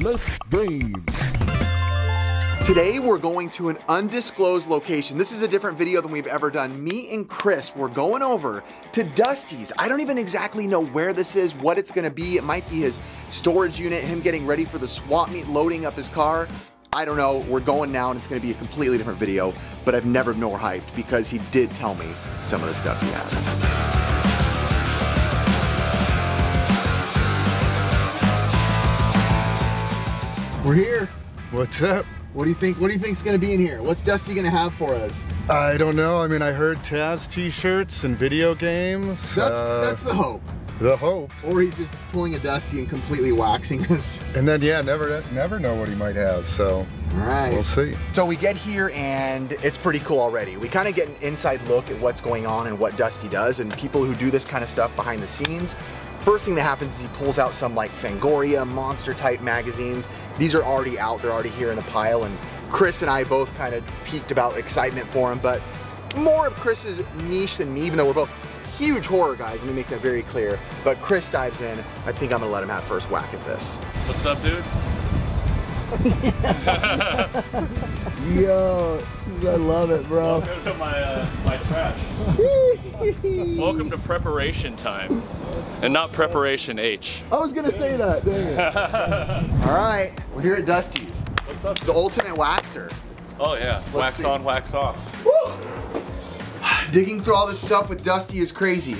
Let's game. Today we're going to an undisclosed location. This is a different video than we've ever done. Me and Chris, we're going over to Dusty's. I don't even exactly know where this is, what it's gonna be. It might be his storage unit, him getting ready for the swap meet, loading up his car. I don't know, we're going now and it's gonna be a completely different video, but I've never been more hyped because he did tell me some of the stuff he has. We're here. What's up? What do you think? What do you think's gonna be in here? What's Dusty gonna have for us? I don't know. I mean, I heard Taz t-shirts and video games. That's the hope. The hope. Or he's just pulling a Dusty and completely waxing us. And then yeah, never know what he might have. So all right, we'll see. So we get here and it's pretty cool already. We kind of get an inside look at what's going on and what Dusty does and people who do this kind of stuff behind the scenes. First thing that happens is he pulls out some like Fangoria, monster type magazines. These are already out, they're already here in the pile, and Chris and I both kind of peeked about excitement for him, but more of Chris's niche than me, even though we're both huge horror guys, let me make that very clear. But Chris dives in. I think I'm gonna let him have first whack at this. What's up, dude? Yo, I love it, bro. Welcome to my trash. Welcome to preparation time. And not preparation H. I was gonna say that, dang it. All right, we're here at Dusty's. What's up? The ultimate waxer. Oh yeah, wax on, wax off. Woo! Digging through all this stuff with Dusty is crazy.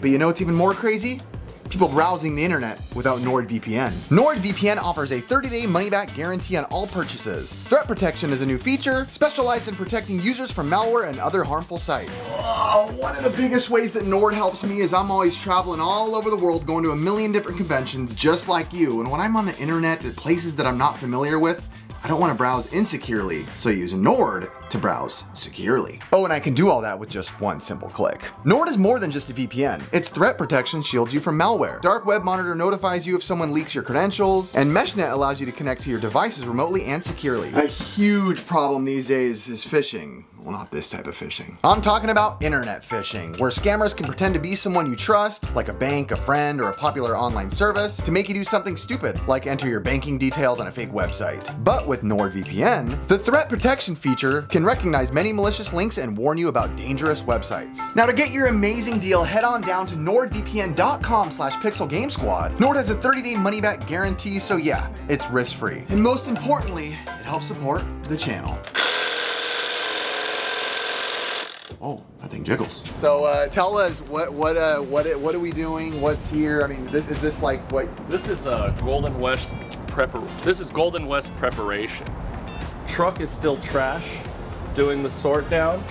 But you know what's even more crazy? People browsing the internet without NordVPN. NordVPN offers a 30-day money-back guarantee on all purchases. Threat protection is a new feature specialized in protecting users from malware and other harmful sites. Oh, one of the biggest ways that Nord helps me is I'm always traveling all over the world, going to a million different conventions just like you. And when I'm on the internet at places that I'm not familiar with, I don't want to browse insecurely, so I use Nord to browse securely. Oh, and I can do all that with just one simple click. Nord is more than just a VPN. Its threat protection shields you from malware. Dark Web Monitor notifies you if someone leaks your credentials, and Meshnet allows you to connect to your devices remotely and securely. A huge problem these days is phishing. Well, not this type of phishing. I'm talking about internet phishing, where scammers can pretend to be someone you trust, like a bank, a friend, or a popular online service, to make you do something stupid, like enter your banking details on a fake website. But with NordVPN, the threat protection feature can recognize many malicious links and warn you about dangerous websites. Now, to get your amazing deal, head on down to nordvpn.com/pixelgamesquad. Nord has a 30-day money-back guarantee, so yeah, it's risk-free. And most importantly, it helps support the channel. Oh, that thing jiggles. So tell us what are we doing? What's here? I mean, is this like what? This is a Golden West preparation. Truck is still trash, doing the sort down,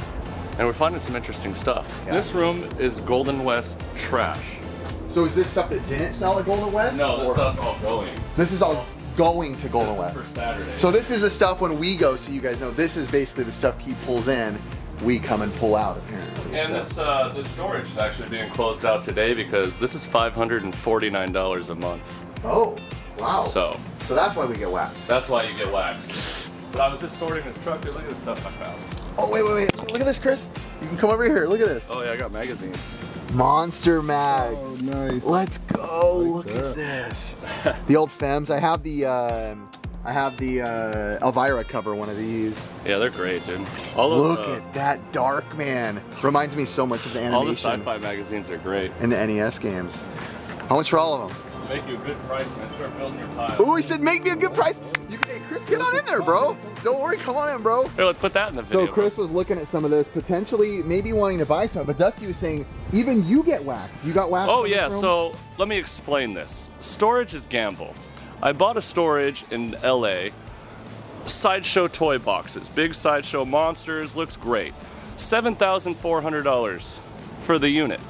and we're finding some interesting stuff. Yeah. This room is Golden West trash. So is this stuff that didn't sell at Golden West? No, this stuff's all going. This is all going to Golden West. This is for Saturday. So this is the stuff when we go. So you guys know this is basically the stuff he pulls in. We come and pull out, apparently. And so this storage is actually being closed out today because this is $549 a month. Oh, wow. So that's why we get waxed. That's why you get waxed. But I was just sorting this truck. Dude, look at the stuff I found. Oh, wait. Look at this, Chris. You can come over here. Look at this. Oh, yeah, I got magazines. Monster Mag. Oh, nice. Let's go. Like look at this. The old Femmes. I have the Elvira cover, one of these. Yeah, they're great, dude. Look at that dark man. Reminds me so much of the animation. All the sci-fi magazines are great. And the NES games. How much for all of them? Make you a good price and start building your pile. Ooh, he said make me a good price. You can, hey, Chris, get on in there, bro. Don't worry, come on in, bro. Here, let's put that in the video. So Chris was looking at some of this, potentially maybe wanting to buy some, but Dusty was saying, even you get waxed. You got waxed? Oh yeah, so let me explain this. Storage is gamble. I bought a storage in LA, Sideshow toy boxes, big Sideshow monsters, looks great. $7,400 for the unit.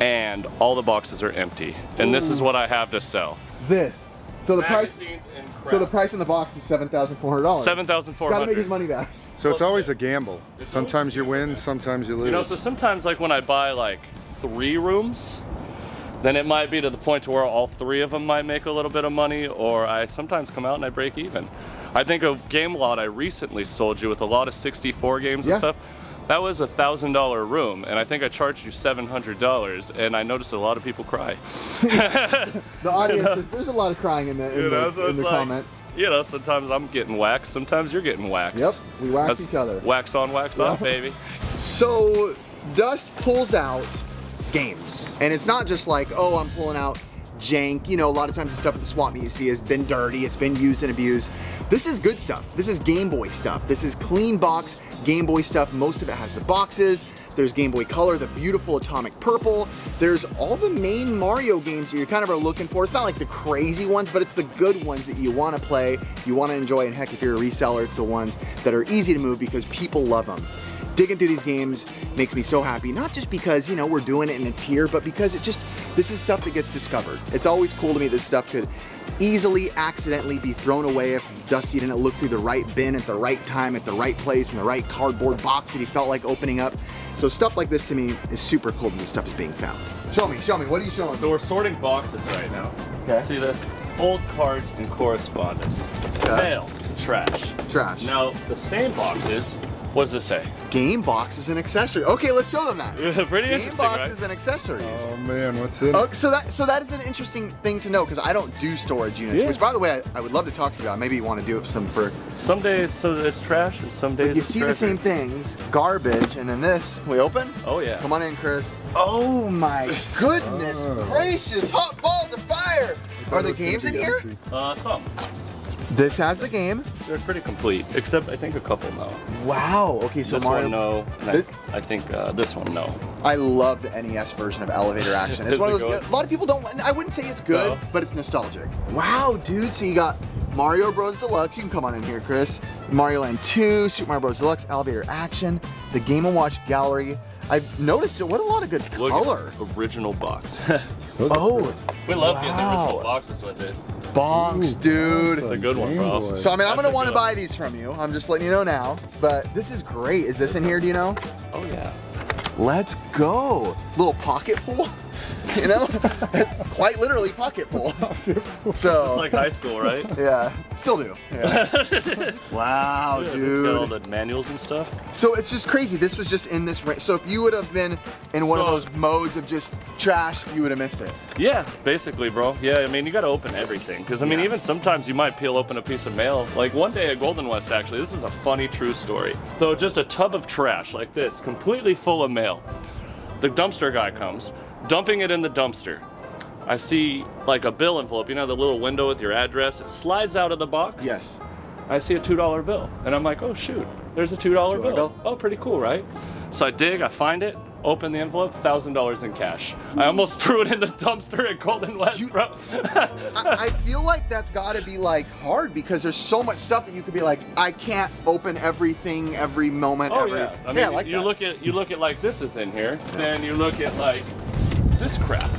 And all the boxes are empty. And this is what I have to sell. This. So the price in the box is $7,400. $7,400. Gotta make his money back. So it's always a gamble. Sometimes you win, sometimes you lose. You know, so sometimes like when I buy like 3 rooms, then it might be to the point to where all 3 of them might make a little bit of money, or I sometimes come out and I break even. I think a game lot I recently sold you with a lot of 64 games and stuff, That was a $1,000 room, and I think I charged you $700, and I noticed a lot of people cry. The audience, there's a lot of crying in the comments. You know, sometimes I'm getting waxed, sometimes you're getting waxed. Yep, we wax each other. Wax on, wax off, baby. So, Dust pulls out games, and it's not just like, oh, I'm pulling out jank. You know, a lot of times the stuff at the swap meet you see has been dirty, it's been used and abused. This is good stuff. This is Game Boy stuff. This is clean box Game Boy stuff. Most of it has the boxes. There's Game Boy Color, the beautiful Atomic Purple. There's all the main Mario games that you kind of are looking for. It's not like the crazy ones, but it's the good ones that you want to play, you want to enjoy, and heck, if you're a reseller, it's the ones that are easy to move because people love them. Digging through these games makes me so happy, not just because, you know, we're doing it and it's here, but because it just, this is stuff that gets discovered. It's always cool to me this stuff could easily, accidentally be thrown away if Dusty didn't look through the right bin at the right time, at the right place, in the right cardboard box that he felt like opening up. So stuff like this to me is super cool that this stuff is being found. Show me, what are you showing? So we're sorting boxes right now. Okay. See this? Old cards and correspondence. Mail, trash. Trash. Now, the same boxes, what does it say? Game boxes and accessories. Okay, let's show them that. Pretty interesting, Game boxes and accessories. Oh man, what's in it? So that is an interesting thing to know, because I don't do storage units, which by the way, I would love to talk to you about. Maybe you want to do it some days, so it's trash, and some days it's treasure. The same things, garbage, and then this. We open? Oh yeah. Come on in, Chris. Oh my goodness gracious, hot balls of fire. Are there games in here? Some. This has the game. They're pretty complete, except I think a couple no. Wow, okay, so this Mario. This one, no. I love the NES version of Elevator Action. It's one of those, a lot of people don't, I wouldn't say it's good, but it's nostalgic. Wow, dude, so you got Mario Bros Deluxe, you can come on in here, Chris. Mario Land 2, Super Mario Bros Deluxe, Elevator Action, the Game and Watch Gallery. I've noticed, what a lot of good color. Original box. Oh, we love getting the original boxes with it. Bonks, dude. That's a good one, bro. So, I mean, I'm going to want to buy these from you. I'm just letting you know now. But this is great. Is this in here, do you know? Oh, yeah. Let's go. Little pocket pool. You know? Quite literally pocket pool. So, it's like high school, right? Yeah. Still do. Yeah. Wow, dude. It's got all the manuals and stuff. So it's just crazy. This was just in this range. So if you would have been in one of those modes of just trash, you would have missed it. Yeah, basically, bro. Yeah, I mean, you got to open everything. Because, I mean, even sometimes you might peel open a piece of mail. Like one day at Golden West, actually, this is a funny, true story. So just a tub of trash like this, completely full of mail. The dumpster guy comes, dumping it in the dumpster. I see like a bill envelope, you know, the little window with your address, it slides out of the box. Yes. I see a $2 bill, and I'm like, oh shoot, there's a $2 bill. Oh, pretty cool, right? So I dig, I find it, open the envelope, $1,000 in cash. I almost threw it in the dumpster at Golden West, bro. I feel like that's gotta be like hard, because there's so much stuff that you could be like, I can't open everything, every moment, yeah. I mean, like you look at like this is in here, then you look at like this crap.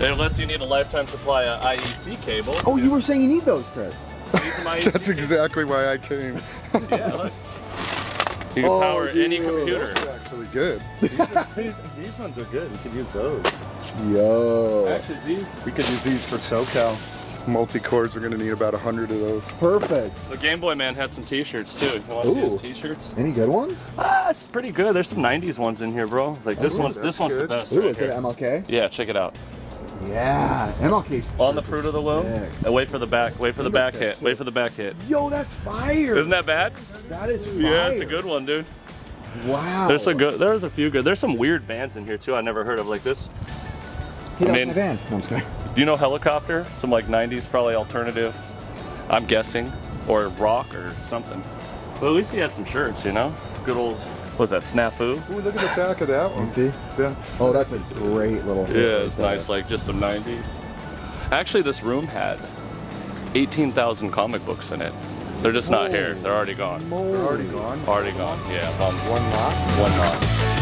Unless you need a lifetime supply of IEC cables. Oh, you were saying you need those, Chris. That's exactly why I came. Yeah, look. You can power any computer. Those are actually good. These ones are good. We could use those. Yo. Actually, we could use these for SoCal. Multi-cords, we're going to need about 100 of those. Perfect. The Game Boy man had some t-shirts too. You want to see his t-shirts? Any good ones? Ah, it's pretty good. There's some 90s ones in here, bro. Like this one's the best. Ooh, right is it MLK? Yeah, check it out. Yeah, MLK. On the fruit of the loom. Wait for the back. Wait for the back hit. Wait for the back hit. Yo, that's fire. Isn't that bad? That is fire. Yeah, it's a good one, dude. Wow. There's a few good. There's some weird bands in here too I never heard of, like this. He doesn't have a band. No, I'm sorry. Do you know Helicopter? Some like 90s probably alternative, I'm guessing, or rock or something. But at least he had some shirts, you know? Good old, what was that, Snafu? Ooh, look at the back of that one. You see? That's a great little hit. Yeah, it's nice, like just some 90s. Actually, this room had 18,000 comic books in it. They're just not here. They're already gone. They're already gone? Already gone, yeah. One lot? One lot.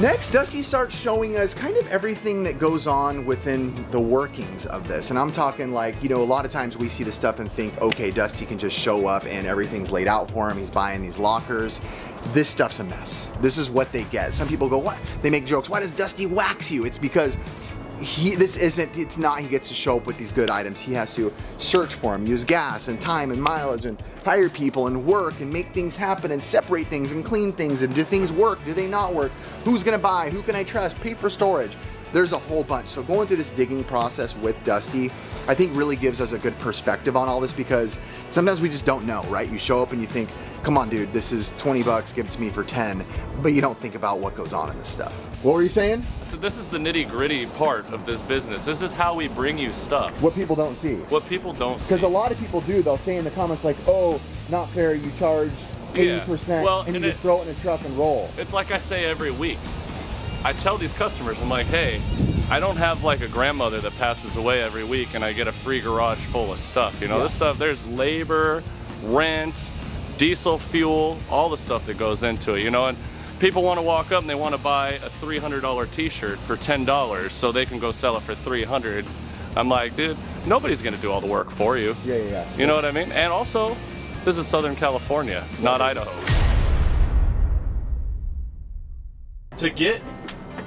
Next, Dusty starts showing us kind of everything that goes on within the workings of this. And I'm talking like, you know, a lot of times we see this stuff and think, okay, Dusty can just show up and everything's laid out for him. He's buying these lockers. This stuff's a mess. This is what they get. Some people go, what? They make jokes. Why does Dusty wax you? It's because he gets to show up with these good items. He has to search for them, use gas and time and mileage and hire people and work and make things happen and separate things and clean things and do things work, do they not work, who's gonna buy, who can I trust, pay for storage. There's a whole bunch. So going through this digging process with Dusty, I think really gives us a good perspective on all this, because sometimes we just don't know, right? You show up and you think, come on dude, this is 20 bucks, give it to me for 10, but you don't think about what goes on in this stuff. What were you saying? So this is the nitty gritty part of this business. This is how we bring you stuff. What people don't see. What people don't see. Because a lot of people do, they'll say in the comments like, oh, not fair, you charge 80%, yeah. Well, and you just throw it in a truck and roll. It's like I say every week. I tell these customers, I'm like, hey, I don't have like a grandmother that passes away every week and I get a free garage full of stuff. You know, yeah. This stuff, there's labor, rent, diesel fuel, all the stuff that goes into it, you know, and people want to walk up and they want to buy a $300 t-shirt for $10 so they can go sell it for $300. I'm like, dude, nobody's going to do all the work for you. Yeah, yeah, yeah. You know what I mean? And also, this is Southern California, not Idaho. To get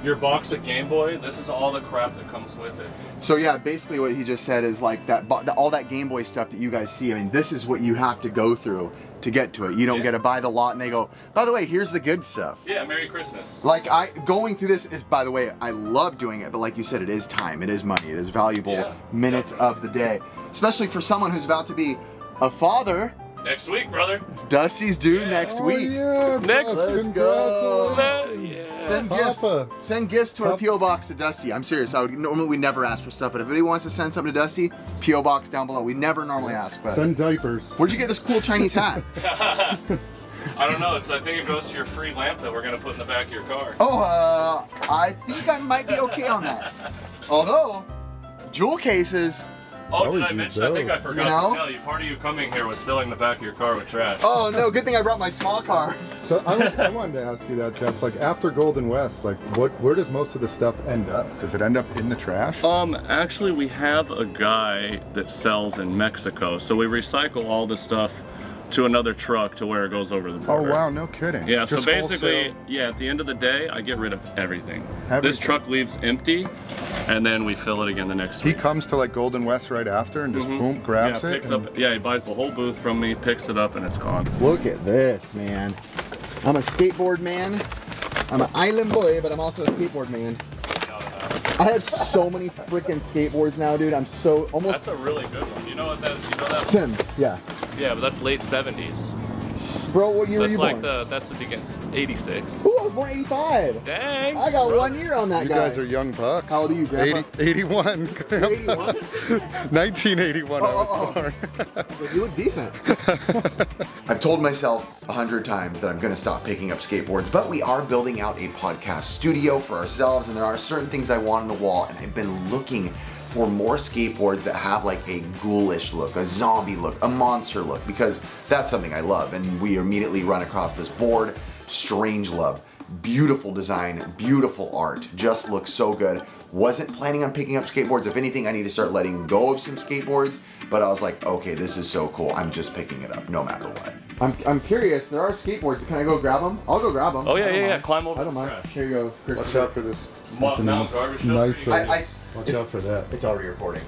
your box of Game Boy, this is all the crap that comes with it. So yeah, basically what he just said is like that, all that Game Boy stuff that you guys see, I mean, this is what you have to go through to get to it. You don't get to buy the lot and they go, by the way, here's the good stuff. Yeah, Merry Christmas. Like going through this is, by the way, I love doing it, but like you said, it is time, it is money, it is valuable minutes of the day. Especially for someone who's about to be a father. Next week, brother. Dusty's due next week. Yeah, next week. Yeah. Send gifts. Send gifts to our PO box to Dusty. I'm serious. I would normally we never ask for stuff, but if anybody wants to send something to Dusty, PO box down below. We never normally ask. But send diapers. Where'd you get this cool Chinese hat? I don't know. It's I think it goes to your free lamp that we're gonna put in the back of your car. Oh, I think I might be okay on that. Although, jewel cases. Oh, did I mention? I think I forgot to tell you. Part of you coming here was filling the back of your car with trash. Oh no! Good thing I brought my small car. So I wanted to ask you that, Jess. Like after Golden West, like where does most of the stuff end up? Does it end up in the trash? Actually, we have a guy that sells in Mexico, so we recycle all the stuff to another truck to where it goes over the border. Oh wow, no kidding. Yeah, just so basically, yeah, at the end of the day, I get rid of everything. This truck leaves empty, and then we fill it again the next week. He comes to like Golden West right after and just boom, grabs it. Picks up, yeah, he buys the whole booth from me, picks it up, and it's gone. Look at this, man. I'm a skateboard man. I'm an island boy, but I'm also a skateboard man. I have so many freaking skateboards now, dude. I'm so almost. That's a really good one. You know what that is? You know that Sims, yeah. Yeah, but that's late 70s. Bro, what year were you born? That's the beginning, 86. Ooh, I was born 85. Dang. I got 1 year on that guy. You guys are young bucks. How old are you, Grandpa? 81. 81? 1981 I was born. You look decent. I've told myself 100 times that I'm going to stop picking up skateboards, but we are building out a podcast studio for ourselves, and there are certain things I want on the wall, and I've been looking for more skateboards that have like a ghoulish look, a zombie look, a monster look, because that's something I love. And we immediately run across this board, Strange Love. Beautiful design, beautiful art, just looks so good. Wasn't planning on picking up skateboards. If anything, I need to start letting go of some skateboards, but I was like, okay, this is so cool. I'm just picking it up no matter what. I'm curious, there are skateboards. Can I go grab them? I'll go grab them. Oh yeah, yeah, climb over. I don't mind. Here you go, Chris. Watch out for this. Moss Mountain garbage knife. Watch out for that. It's already recording.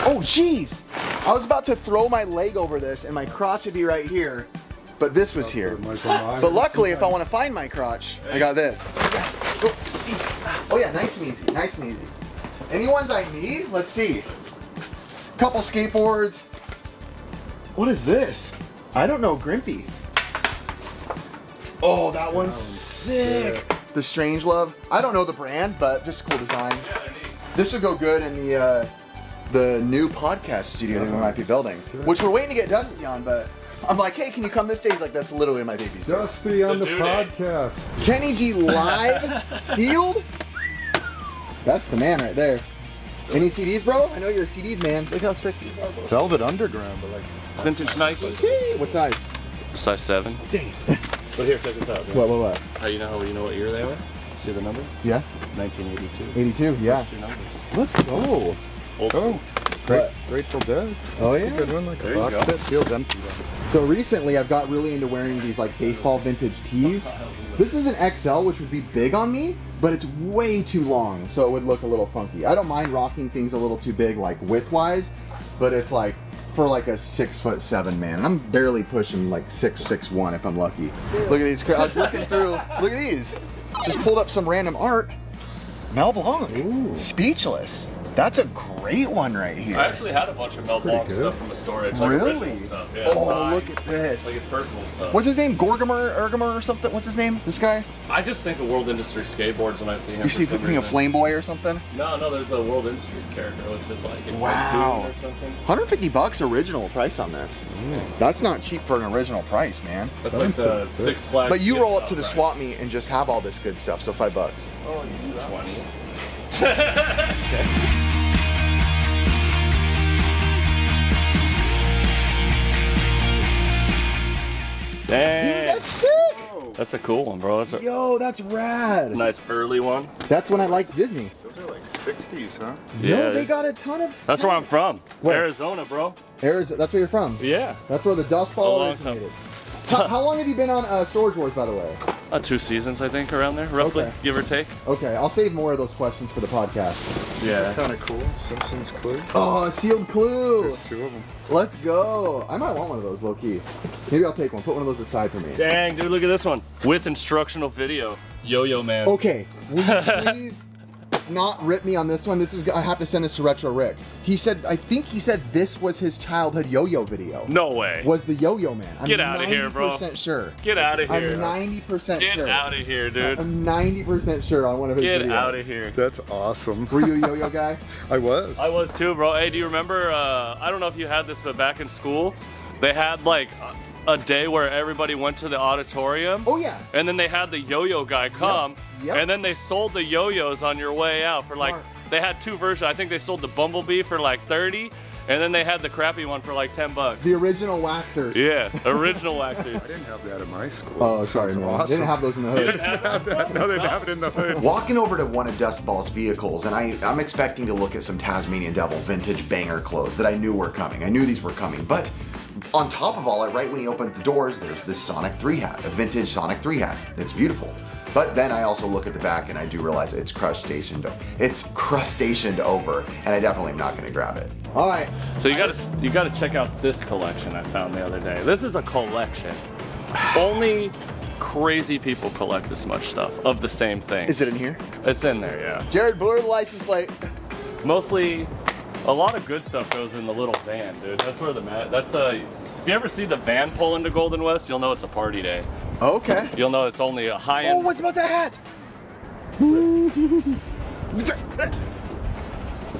Oh jeez! I was about to throw my leg over this and my crotch would be right here. But this was here. But luckily, if I want to find my crotch, I got this. Oh yeah, nice and easy, nice and easy. Any ones I need? Let's see. Couple skateboards. What is this? I don't know, Grimpy. Oh, that one's sick. The Strange Love. I don't know the brand, but just a cool design. This would go good in the new podcast studio that we might be building, which we're waiting to get Dusty on, but. I'm like, hey, can you come this day? He's like, that's literally my baby's day. Dusty on the podcast. Kenny G live, sealed? That's the man right there. Any CDs, bro? I know you're a CDs man. Look how sick these are. Velvet Underground, but like vintage Nike. What size? Size 7. Dang it. But here, check this out. What? What? How you know what year they were? See the number? Yeah. 1982. 82. Yeah. Let's go. Old school. Grateful Dead. Oh yeah. Good one. Like a box set feels empty though. So recently I've got really into wearing these like baseball vintage tees. This is an XL, which would be big on me, but it's way too long, so it would look a little funky. I don't mind rocking things a little too big, like width-wise, but it's like for like a 6'7" man. I'm barely pushing like 6'1" if I'm lucky. Look at these. I was looking through. Look at these. Just pulled up some random art. Mel Blanc. Ooh. Speechless. That's a great one right here. I actually had a bunch of Mel Blanc stuff from a storage. Like really? Stuff. Yeah, oh, look at this. Like his personal stuff. What's his name? Gorgamer, Ergamer or something? What's his name? This guy? I just think of World Industries skateboards when I see him. You see something of Flame Boy or something? No, no, there's the World Industries character, which is like Doom or something. $150 original price on this. Mm. That's not cheap for an original price, man. That's like the Six Flags. But you roll up to the Swap Meet and just have all this good stuff, so $5. Oh, you do 20. Okay. Dang. Dude, that's sick! That's a cool one, bro. That's a yo, that's rad. Nice early one. That's when I liked Disney. Those are like 60s, huh? Yeah. No, they got a ton of. That's where I'm from. Where? Arizona, bro. Arizona. That's where you're from. Yeah. That's where the Dust Bowl originated. How long have you been on Storage Wars, by the way? 2 seasons, I think, around there, roughly, give or take. Okay, I'll save more of those questions for the podcast. Yeah. Kind of cool. Simpsons Clue. Oh, Sealed Clue. There's 2 of them. Let's go. I might want one of those, low-key. Maybe I'll take one. Put one of those aside for me. Dang, dude, look at this one. With instructional video. Yo-Yo Man. Okay, will you please not rip me on this one? This is, I have to send this to Retro Rick. He said, I think he said this was his childhood yo-yo video. No way. Was the Yo-Yo Man. I'm Get out of here, bro. I'm 90% sure. Get out of here. I'm 90% sure. Get out of here, dude. I'm 90% sure on one of his videos. Get out of here. That's awesome. Were you a yo-yo guy? I was. I was too, bro. Hey, do you remember, I don't know if you had this, but back in school, they had like, a day where everybody went to the auditorium. Oh yeah. And then they had the yo-yo guy come. Yep. And then they sold the yo-yos on your way out for like, they had 2 versions. I think they sold the Bumblebee for like 30. And then they had the crappy one for like $10. The original waxers. Yeah, original waxers. I didn't have that in my school. Oh, sorry, man. Awesome. They didn't have those in the hood. No, they didn't have it in the hood. Walking over to one of Dust Ball's vehicles, and I'm expecting to look at some Tasmanian Devil vintage banger clothes that I knew were coming. I knew these were coming, but on top of all that, right when he opened the doors, there's this Sonic 3 hat, a vintage Sonic 3 hat. It's beautiful. But then I also look at the back and I do realize it's crustaceaned over, and I definitely am not going to grab it. All right. So you gotta check out this collection I found the other day. This is a collection. Only crazy people collect this much stuff of the same thing. Is it in here? It's in there, yeah. Jared, blur the license plate. Mostly, a lot of good stuff goes in the little van, dude. That's where the if you ever see the van pull into Golden West, you'll know it's a party day. Okay. You'll know it's only a high end. Oh, what's about that hat?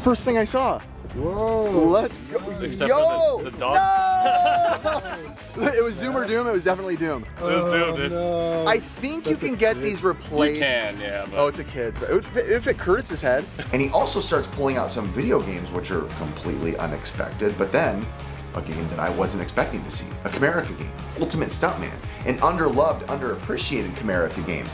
First thing I saw. Whoa. Let's go. Except yo! The dog. No! It was Zoom or Doom. It was definitely Doom. It was Doom, dude. No. I think that's you can get these replaced. You can, yeah. But... Oh, it's a kid's. It would fit Curtis's head. And he also starts pulling out some video games, which are completely unexpected, but then a game that I wasn't expecting to see. A Camerica game, Ultimate Stuntman, an underloved, underappreciated Camerica game.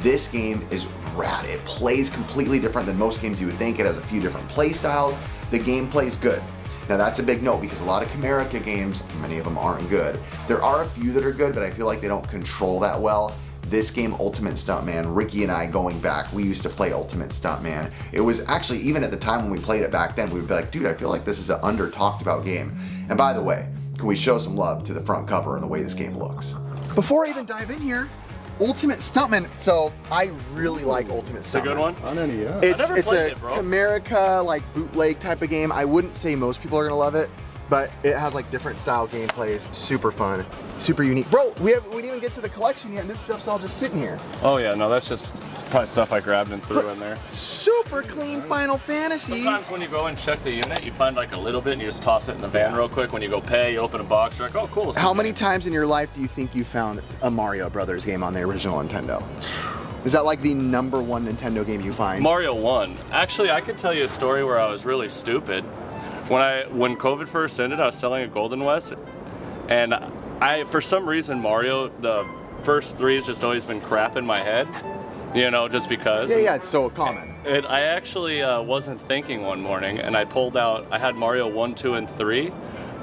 This game is rad. It plays completely different than most games you would think. It has a few different play styles. The gameplay's good. Now that's a big note because a lot of Camerica games, many of them aren't good. There are a few that are good, but I feel like they don't control that well. This game, Ultimate Stuntman, Ricky and I going back, we used to play Ultimate Stuntman. It was actually, even at the time when we played it back then, we would be like, dude, I feel like this is an under-talked about game. And by the way, can we show some love to the front cover and the way this game looks? Before I even dive in here, Ultimate Stuntman. So I really like Ultimate Stuntman. It's a good one. On NES. It's a Camerica like bootleg type of game. I wouldn't say most people are gonna love it, but it has like different style gameplays. Super fun, super unique. Bro, we didn't even get to the collection yet, and this stuff's all just sitting here. Oh yeah, no, that's just probably stuff I grabbed and threw in there. Super clean Final Fantasy. Sometimes when you go and check the unit, you find like a little bit and you just toss it in the van real quick. When you go pay, you open a box, you're like, oh cool. How many times in your life do you think you found a Mario Brothers game on the original Nintendo? Is that like the #1 Nintendo game you find? Mario 1. Actually, I could tell you a story where I was really stupid. When COVID first ended, I was selling at Golden West, and for some reason, Mario, the first 3 has just always been crap in my head. you know, just because. Yeah, yeah, it's so common. And I actually wasn't thinking one morning, and I pulled out, I had Mario 1, 2, and 3,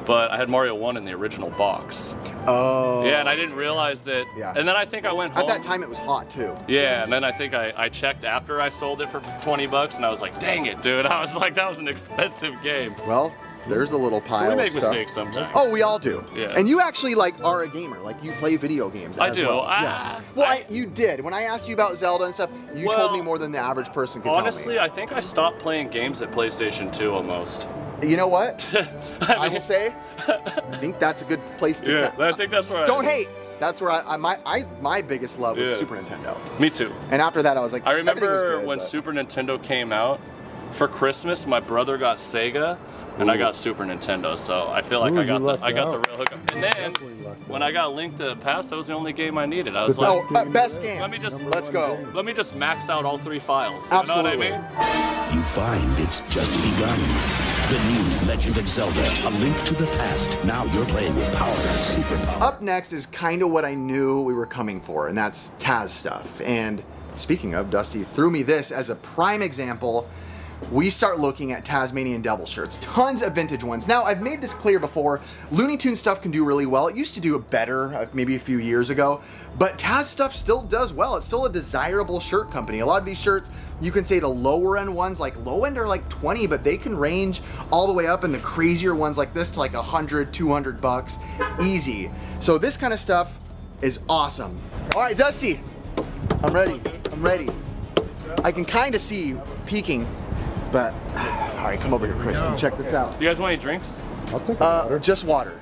but I had Mario 1 in the original box. Oh. Yeah, and I didn't realize that. Yeah. And then I think I went home. At that time, it was hot, too. Yeah, and then I think I checked after I sold it for 20 bucks, and I was like, dang it, dude. I was like, that was an expensive game. Well, there's a little pile. So we make mistakes sometimes. Oh, we all do. Yeah. And you actually like are a gamer. Like you play video games. I do. Well, yes. Well, you did. When I asked you about Zelda and stuff, you told me more than the average person could. Honestly, tell me. I think I stopped playing games at PlayStation 2 almost. You know what? I will say, I think that's a good place to. Yeah, I think that's right. Don't hate. That's where my biggest love was Super Nintendo. Me too. And after that, I was like, I remember when Super Nintendo came out. For Christmas, my brother got Sega. And I got Super Nintendo, so I feel like I got the real hookup. And then when I got Link to the Past, that was the only game I needed. I was like, best game. Let me just max out all three files. Absolutely. You know what I mean? You find it's just begun. The new Legend of Zelda: A Link to the Past. Now you're playing with power, superpower. Up next is kind of what I knew we were coming for, and that's Taz stuff. And speaking of, Dusty threw me this as a prime example. We start looking at Tasmanian Devil shirts. Tons of vintage ones. Now, I've made this clear before. Looney Tunes stuff can do really well. It used to do better maybe a few years ago, but Taz stuff still does well. It's still a desirable shirt company. A lot of these shirts, you can say the lower end ones, like low end are like 20, but they can range all the way up, and the crazier ones like this to like 100, 200 bucks, easy. So this kind of stuff is awesome. All right, Dusty, I'm ready, I'm ready. I can kind of see you peeking. But, all right, come over here, Chris, come check this out. Do you guys want any drinks? I'll take water. Just water.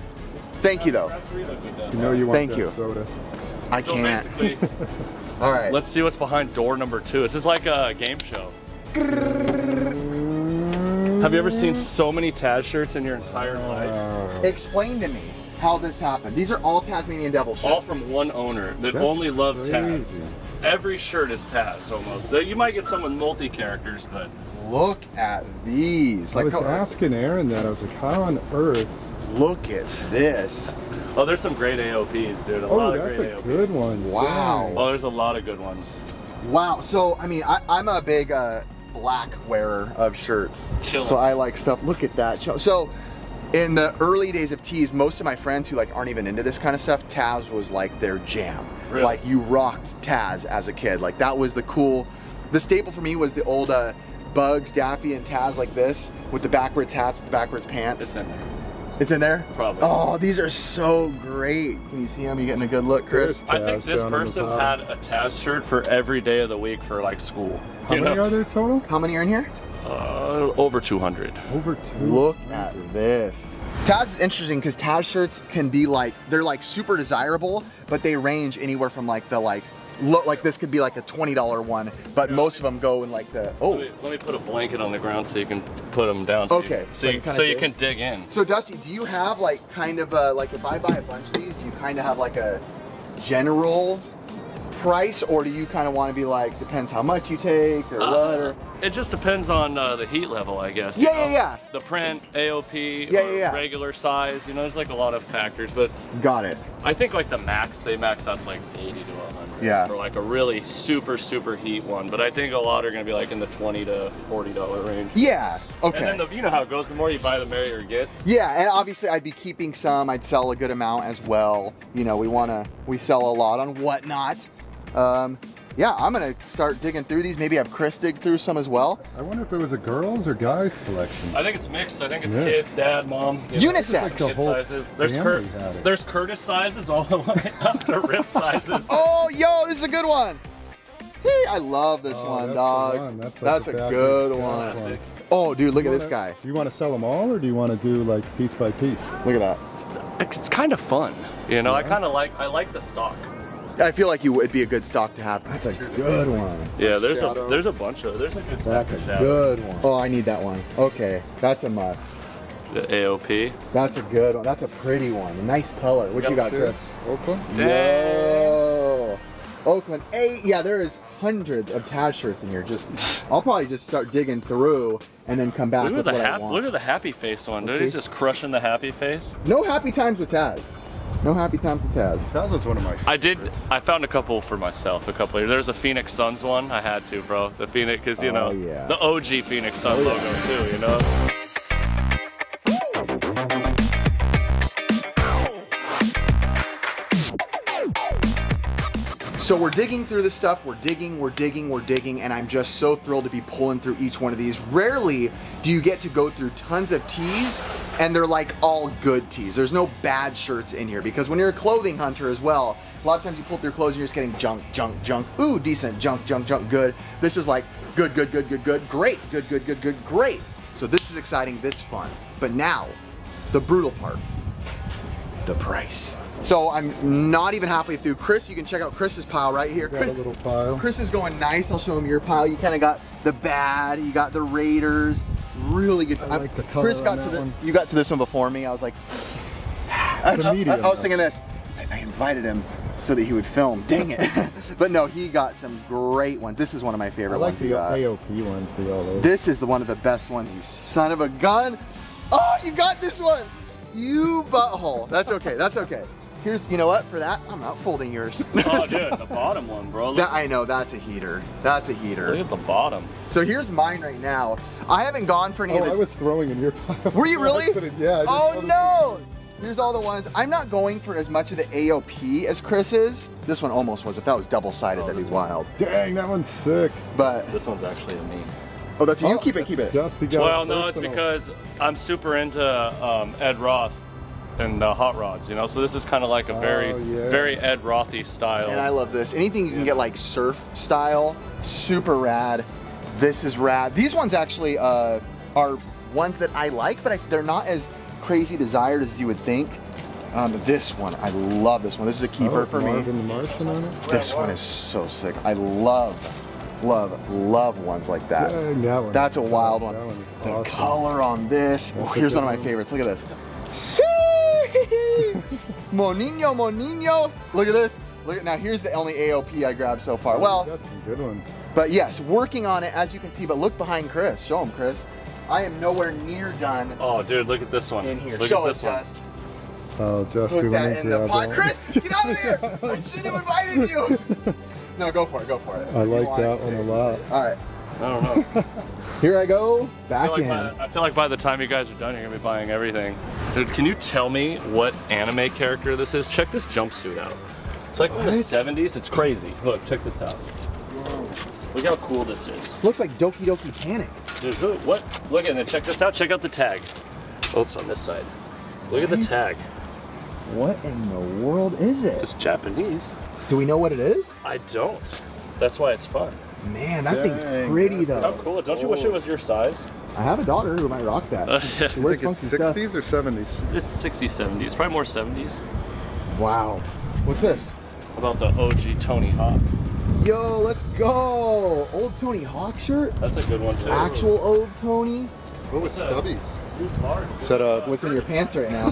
Thank you, though. You know you want that soda. I can't. All right. Let's see what's behind door number 2. This is like a game show. Have you ever seen so many Taz shirts in your entire life? Explain to me how this happened. These are all Tasmanian Devil shirts. All from one owner that only loved Taz. Every shirt is Taz, almost. You might get some with multi-characters, but... Look at these. Like, I was asking Aaron that. I was like, how on earth? Look at this. Oh, there's some great AOPs, dude. A lot of great AOPs. That's a good one. Wow. Oh, there's a lot of good ones. Wow. So, I mean, I'm a big black wearer of shirts. Chilling. So I like stuff. Look at that. So in the early days of tees, most of my friends who like aren't even into this kind of stuff, Taz was like their jam. Really? Like you rocked Taz as a kid. Like that was the cool. The staple for me was the old... Bugs, Daffy, and Taz like this, with the backwards hats, with the backwards pants. It's in there. It's in there? Probably. Oh, these are so great. Can you see them? You getting a good look, Chris? I think this person had a Taz shirt for every day of the week for like school. How many are there total? How many are in here? Over 200. Over 200. Look at this. Taz is interesting because Taz shirts can be like, they're like super desirable, but they range anywhere from like the like this could be like a $20 one, but most of them go in like the, Let me put a blanket on the ground so you can put them down. Okay. So you can dig in. So Dusty, do you have like kind of a, like if I buy a bunch of these, do you kind of have like a general price, or do you kind of want to be like, depends how much you take or what? Or... It just depends on the heat level, I guess. Yeah, yeah. The print, AOP, regular size, you know, there's like a lot of factors, but. Got it. I think like the max, they max out's like 80 to 100. Yeah. For like a really super, super heat one, but I think a lot are going to be like in the $20 to $40 range. Yeah, okay. And then you know how it goes, the more you buy, the merrier it gets. Yeah, and obviously I'd be keeping some, I'd sell a good amount as well. You know, we sell a lot on Whatnot. Yeah, I'm gonna start digging through these. Maybe have Chris dig through some as well. I wonder if it was a girls or guys collection. I think it's mixed. I think it's kids, dad, mom. Unisex. Like the whole sizes. There's Curtis sizes all the way up to Rip sizes. Oh, yo, this is a good one. I love this one, dog. That's a good one. Oh, dude, look at this guy. Do you want to sell them all, or do you want to do like piece by piece? Look at that. It's kind of fun. You know, I like the stock. I feel like it'd be a good stock to have. That's a good one. Yeah, there's a bunch of good stuff. That's a good one. Oh, I need that one. Okay, that's a must. The AOP. That's a good one. That's a pretty one. Nice color. What you got, Chris? Oakland. Whoa. Oakland. Hey, yeah, there is hundreds of Taz shirts in here. I'll probably just start digging through and then come back with what I want. Look at the happy face one, dude. He's just crushing the happy face. No happy times with Taz. No happy times with Taz. Taz was one of my favorites. I found a couple for myself a couple years. There's a Phoenix Suns one. I had to, bro. The Phoenix, because, you know, yeah. The OG Phoenix Sun logo, too, you know? So we're digging through this stuff, we're digging, and I'm just so thrilled to be pulling through each one of these. Rarely do you get to go through tons of tees, and they're like all good tees. There's no bad shirts in here, because when you're a clothing hunter as well, a lot of times you pull through clothes and you're just getting junk. Ooh, decent, junk, good. This is like good, great, good, great. So this is exciting, this is fun. But now, the brutal part, the price. So I'm not even halfway through. Chris, you can check out Chris's pile right here. Got a little pile. Chris is going nice. I'll show him your pile. You kind of got the bad. You got the Raiders. Really good. I like the color. Chris got to the. You got to this one before me. I was like, I was thinking this. I invited him so that he would film. Dang it! But no, he got some great ones. This is one of my favorite ones. I like the AOP ones. This is the one of the best ones. You son of a gun! Oh, you got this one. You butthole. That's okay. That's okay. Here's, you know what, for that, I'm not folding yours. Oh, dude, the bottom one, bro. That, I know, that's a heater. That's a heater. Look at the bottom. So here's mine right now. I haven't gone for any of the... I was throwing in your pile. Were you really? Yeah. Oh, no! Here's all the ones. I'm not going for as much of the AOP as Chris is. This one almost was. If that was double-sided, that'd be wild. Dang, that one's sick. But this one's actually a me. Oh, that's you. Keep it, keep it. Dusty got well, no, it's because I'm super into Ed Roth and the hot rods, you know, so this is kind of like a very, very Ed Roth-y style. And I love this. Anything you can get like surf style, super rad. This is rad. These ones actually are ones that I like, but they're not as crazy desired as you would think. This one, I love this one. This is a keeper for me. Marvin the Martian on it? This one is so sick. I love ones like that. Dang, that one. That's a wild one. The awesome color on this. Oh, here's one of my favorites. Look at this. Monino. Look at this. Look at, now here's the only AOP I grabbed so far. Well, that's some good ones. But yes, working on it as you can see, but look behind Chris. Show him, Chris. I am nowhere near done. Oh, dude, look at this one. In here. Look at this one. Oh, Justin. Put that in the pot. Chris, get out of here. I shouldn't have invited you. No, go for it, go for it. I like that one a lot. All right. I don't know. Here I go, back in. I feel like by the time you guys are done, you're gonna be buying everything. Dude, can you tell me what anime character this is? Check this jumpsuit out. It's like in the 70s, it's crazy. Look, check this out. Whoa. Look how cool this is. Looks like Doki Doki Panic. Dude, what? Look at it, check this out, check out the tag. Oops, on this side. Look at the tag. What in the world is it? It's Japanese. Do we know what it is? I don't. That's why it's fun. Man, that thing's pretty though. How cool! Don't you wish it was your size? I have a daughter who might rock that. She wears funky stuff. 60s or 70s? It's 60s, 70s. Probably more 70s. Wow. What's this? How about the OG Tony Hawk? Yo, let's go! Old Tony Hawk shirt. That's a good one too. Actual old Tony. What was stubbies? Shut up. What's in your pants right now?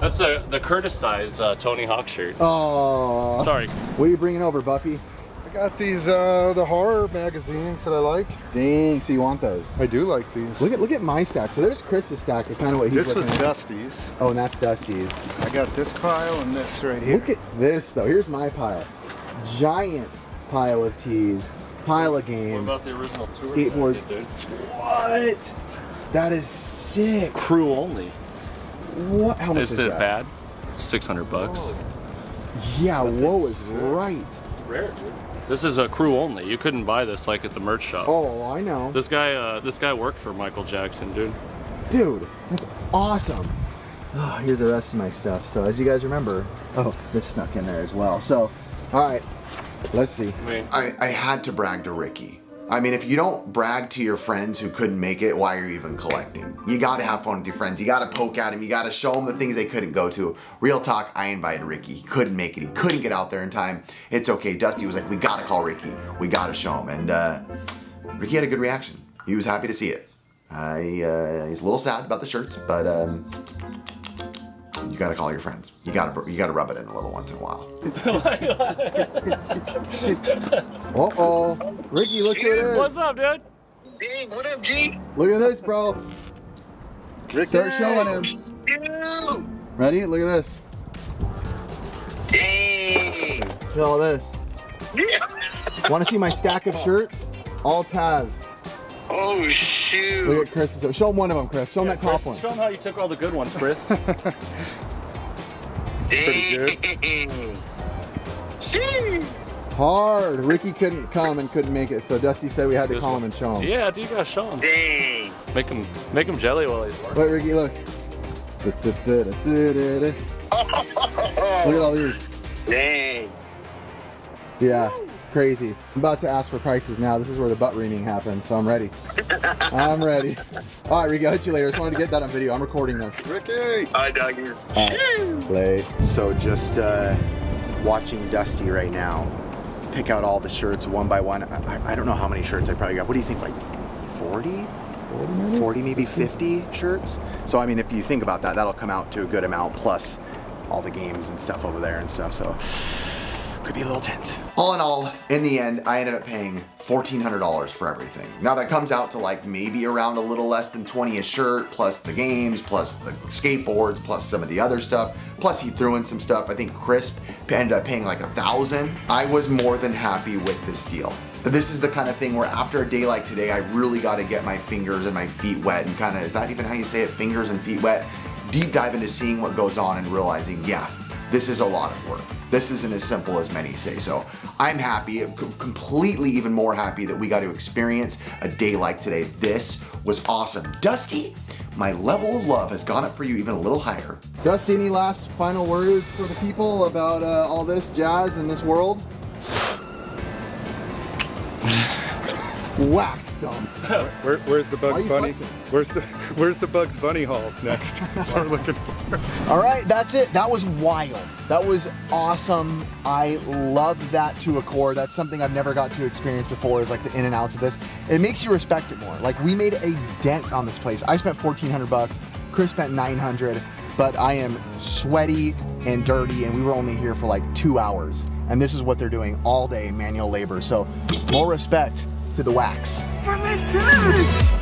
That's the Curtis size Tony Hawk shirt. Oh, sorry. What are you bringing over, Buffy? I got these the horror magazines that I like. Dang, so you want those? I do like these. Look at my stack. So there's Chris's stack. It's kind of what he's looking at. This was Dusty's. Oh, and that's Dusty's. I got this pile and this right here. Look at this though. Here's my pile. Giant pile of tees. Pile of games. What about the original tour? Skateboards. Dude? What? That is sick. Crew only. What? How much is that? Is it bad? $600. Yeah, woe is right. Rare, dude. This is a crew only. You couldn't buy this like at the merch shop. Oh, I know. This guy worked for Michael Jackson, dude. Dude, that's awesome. Oh, here's the rest of my stuff. So as you guys remember, oh, this snuck in there as well. So, all right, let's see. I had to brag to Ricky. I mean, if you don't brag to your friends who couldn't make it, why are you even collecting? You gotta have fun with your friends. You gotta poke at them. You gotta show them the things they couldn't go to. Real talk, I invited Ricky. He couldn't make it. He couldn't get out there in time. It's okay. Dusty was like, we gotta call Ricky. We gotta show him. And Ricky had a good reaction. He was happy to see it. He's a little sad about the shirts, but you gotta call your friends. You gotta rub it in a little once in a while. Uh-oh. Ricky, look at this. What's up, dude? Dang, what up, G? Look at this, bro. Ricky. Start showing him. Ready? Look at this. Dang! Look at all this. Yeah. Want to see my stack of shirts? All Taz. Oh, shoot. Look at Chris. Show him one of them, Chris. Show him that top one. Show him how you took all the good ones, Chris. Pretty good. Hard. Ricky couldn't come and couldn't make it, so Dusty said we had to call him and show him. Yeah, dude, you gotta show him. Dang. Make him jelly while he's working. Wait, Ricky, look. Look at all these. Dang. Yeah, crazy. I'm about to ask for prices now. This is where the butt reaming happened, so I'm ready. I'm ready. All right, Ricky, I'll hit you later. I just wanted to get that on video. I'm recording this. Ricky! Hi, doggies. Play. So just watching Dusty right now pick out all the shirts one by one. I don't know how many shirts I probably got. What do you think, like 40? 40, maybe 50 shirts. So I mean, if you think about that, that'll come out to a good amount, plus all the games and stuff over there and stuff, so could be a little tense. All in all, in the end, I ended up paying $1,400 for everything. Now that comes out to like maybe around a little less than 20 a shirt, plus the games, plus the skateboards, plus some of the other stuff, plus he threw in some stuff. I think Crisp ended up paying like 1,000. I was more than happy with this deal. This is the kind of thing where after a day like today, I really got to get my fingers and my feet wet and kind of, is that even how you say it? Fingers and feet wet. Deep dive into seeing what goes on and realizing, yeah, this is a lot of work. This isn't as simple as many say. So I'm happy, completely even more happy that we got to experience a day like today. This was awesome. Dusty, my level of love has gone up for you even a little higher. Dusty, any last final words for the people about all this jazz in this world? Wax dumb. Where's the Bugs Bunny? Where's the Bugs Bunny haul next? That's what we're looking for. All right, that's it. That was wild. That was awesome. I loved that to a core. That's something I've never got to experience before, is like the in and outs of this. It makes you respect it more. Like, we made a dent on this place. I spent 1,400 bucks. Chris spent 900, but I am sweaty and dirty, and we were only here for like 2 hours. And this is what they're doing all day, manual labor. So more respect to the wax. For my service.